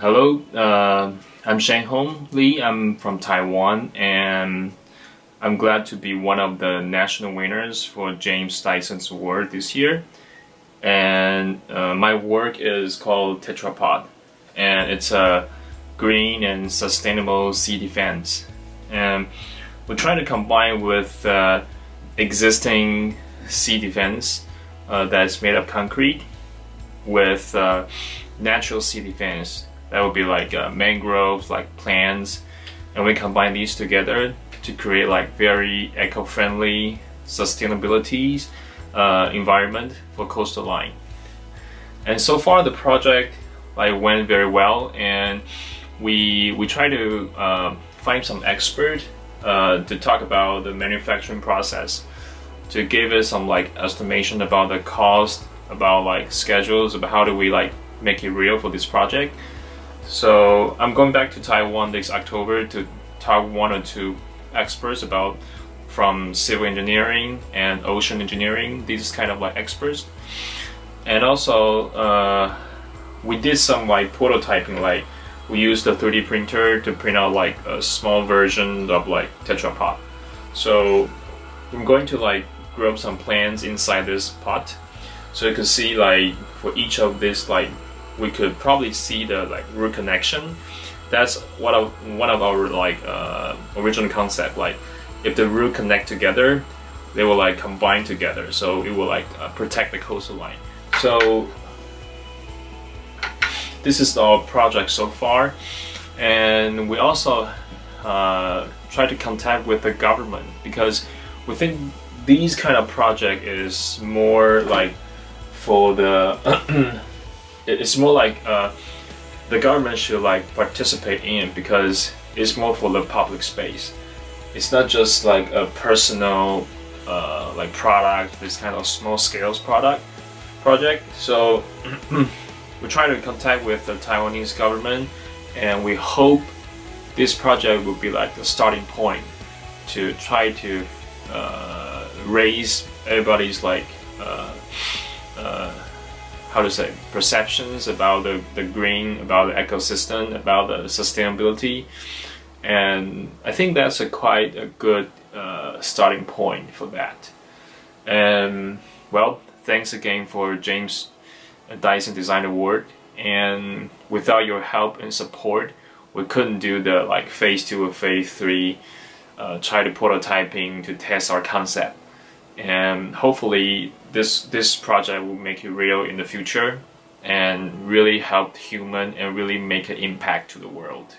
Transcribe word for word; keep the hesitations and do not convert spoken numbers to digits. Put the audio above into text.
Hello, uh, I'm Sheng-Hung Lee, I'm from Taiwan, and I'm glad to be one of the national winners for James Dyson Award this year. And uh, my work is called TetraPOT, and it's a green and sustainable sea defense. And we're trying to combine with uh, existing sea defense uh, that's made of concrete with uh, natural sea defense that would be like uh, mangroves, like plants, and we combine these together to create like very eco-friendly sustainability uh, environment for coastal line. And so far the project like went very well, and we we try to uh, find some expert uh, to talk about the manufacturing process, to give us some like estimation about the cost, about like schedules, about how do we like make it real for this project. So I'm going back to Taiwan this October to talk one or two experts about from civil engineering and ocean engineering. These kind of like experts, and also uh, we did some like prototyping. Like we used the three D printer to print out like a small version of like TetraPOT. So I'm going to like grow some plants inside this pot, so you can see like for each of this like we could probably see the like root connection. That's one of one of our like uh, original concept. Like if the root connect together, they will like combine together, so it will like uh, protect the coastal line. So this is our project so far, and we also uh, try to contact with the government, because we think these kind of project is more like for the it's more like uh, the government should like participate in, because it's more for the public space. It's not just like a personal uh, like product, this kind of small scale product project. So we try to contact with the Taiwanese government, and we hope this project will be like the starting point to try to uh, raise everybody's like uh, uh, how to say perceptions about the, the green, about the ecosystem, about the sustainability. And I think that's a quite a good uh, starting point for that. And well, thanks again for James Dyson Design Award, and without your help and support we couldn't do the like phase two or phase three uh, try to prototyping to test our concept. And hopefully this this project will make it real in the future and really help human and really make an impact to the world.